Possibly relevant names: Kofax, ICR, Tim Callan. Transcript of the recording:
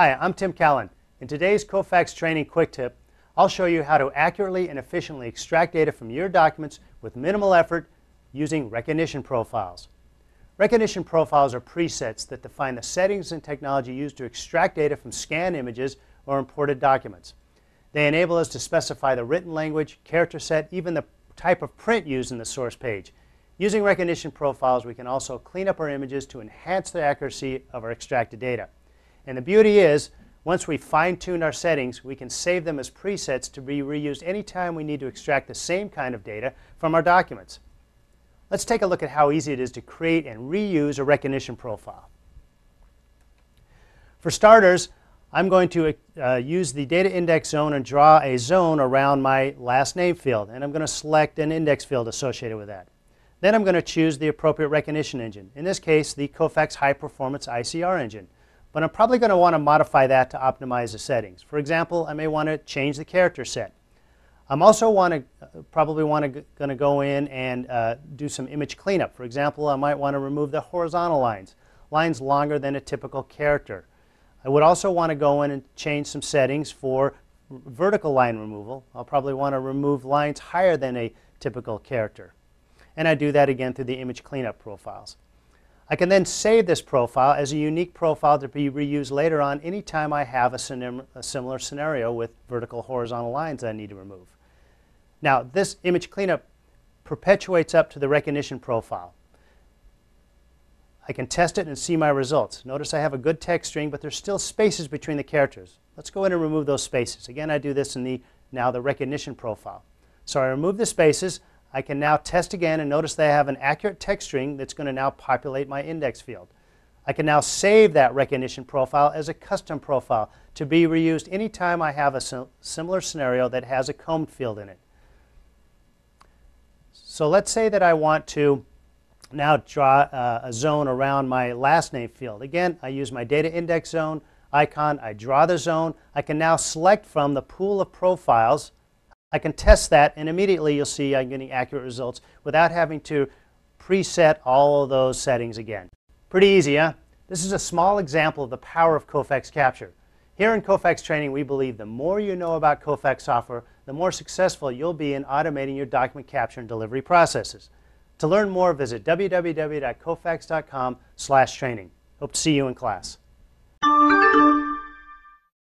Hi, I'm Tim Callan. In today's Kofax training quick tip, I'll show you how to accurately and efficiently extract data from your documents with minimal effort using recognition profiles. Recognition profiles are presets that define the settings and technology used to extract data from scanned images or imported documents. They enable us to specify the written language, character set, even the type of print used in the source page. Using recognition profiles, we can also clean up our images to enhance the accuracy of our extracted data. And the beauty is, once we fine-tune our settings, we can save them as presets to be reused anytime we need to extract the same kind of data from our documents. Let's take a look at how easy it is to create and reuse a recognition profile. For starters, I'm going to use the data index zone and draw a zone around my last name field, and I'm going to select an index field associated with that. Then I'm going to choose the appropriate recognition engine, in this case the Kofax High Performance ICR engine. But I'm probably going to want to modify that to optimize the settings. For example, I may want to change the character set. I'm also probably going to go in and do some image cleanup. For example, I might want to remove the horizontal lines longer than a typical character. I would also want to go in and change some settings for vertical line removal. I'll probably want to remove lines higher than a typical character. And I do that again through the image cleanup profiles. I can then save this profile as a unique profile to be reused later on anytime I have a similar scenario with vertical horizontal lines that I need to remove. Now, this image cleanup perpetuates up to the recognition profile. I can test it and see my results. Notice I have a good text string, but there's still spaces between the characters. Let's go in and remove those spaces. Again, I do this in the recognition profile. So I remove the spaces. I can now test again and notice that I have an accurate text string that's going to now populate my index field. I can now save that recognition profile as a custom profile to be reused anytime I have a similar scenario that has a combed field in it. So let's say that I want to now draw a zone around my last name field. Again, I use my data index zone icon, I draw the zone. I can now select from the pool of profiles. I can test that, and immediately you'll see I'm getting accurate results without having to preset all of those settings again. Pretty easy, huh? This is a small example of the power of Kofax Capture. Here in Kofax Training, we believe the more you know about Kofax software, the more successful you'll be in automating your document capture and delivery processes. To learn more, visit www.kofax.com/training. Hope to see you in class.